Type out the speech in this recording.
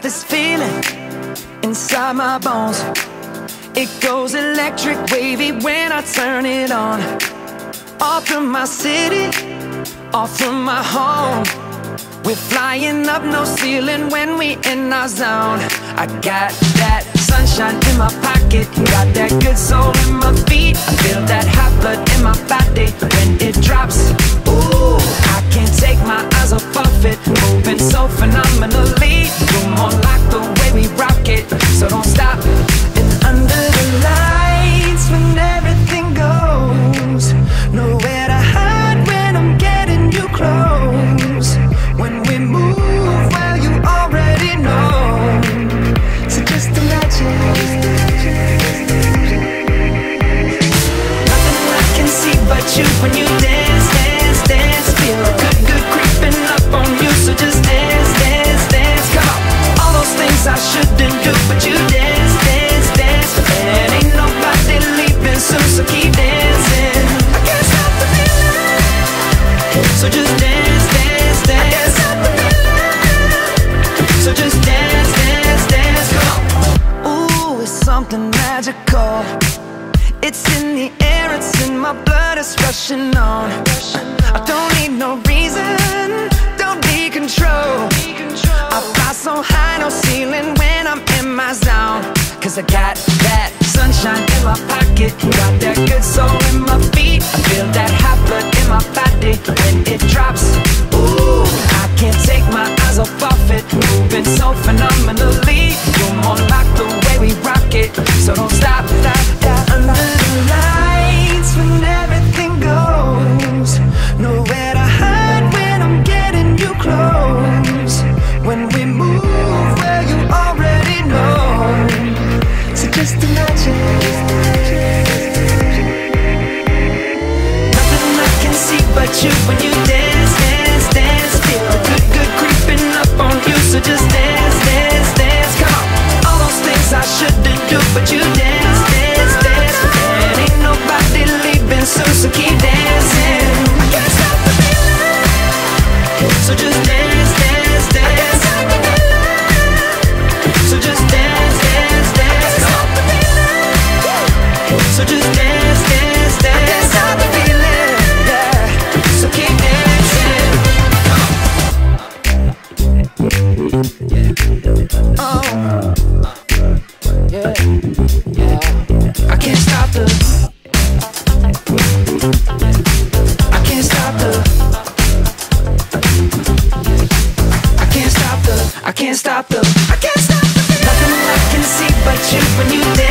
got this feeling inside my bones. It goes electric wavy when I turn it on. Off from my city, off from my home. We're flying up, no ceiling when we in our zone. I got that sunshine in my pocket, got that good soul in my feet. I feel that hot blood in my body when it drops. Ooh, I can't take my eyes off of it, moving so phenomenally. Room on lock, the way we rock it, so don't stop. And under the lights when everything goes nowhere. When you dance, dance, dance, feel good, good creeping up on you. So just dance, dance, dance, come on. All those things I shouldn't do, but you dance, dance, dance. And ain't nobody leaving soon, so keep dancing. I can't stop the feeling, so just dance, dance, dance. I can't stop the feeling, so just dance, dance, dance, come on. Ooh, it's something magical. It's in the air, it's in my blood, it's rushing on. I don't need no reason, don't be control. I fly so high, no ceiling when I'm in my zone. Cause I got that sunshine in my pocket, got that good soul in my feet. I feel that hot blood in my body when it drops. Ooh, I can't take my eyes off of it, moving so phenomenally. You're more like the way we rock it, so don't stop, stop, stop. Under the lights when everything goes nowhere to hide when I'm getting you close. When we move where you already know, so just imagine. Nothing I can see but you when you dance, dance, dance. Feel the good, good creeping up on you, so just dance, dance, dance. Come on, all those things I shouldn't do, but you dance, dance, dance. Nobody leaving soon, so keep dancing. I can't stop the feeling, so just dance, dance, dance. I can't stop the feeling, so just dance, dance, dance. I can't stop the feeling, so just dance, dance, dance. I can't stop the feeling, yeah. So keep dancing. Oh, yeah, yeah. I can't stop the. I can't stop the. Nothing I can see but you when you dance.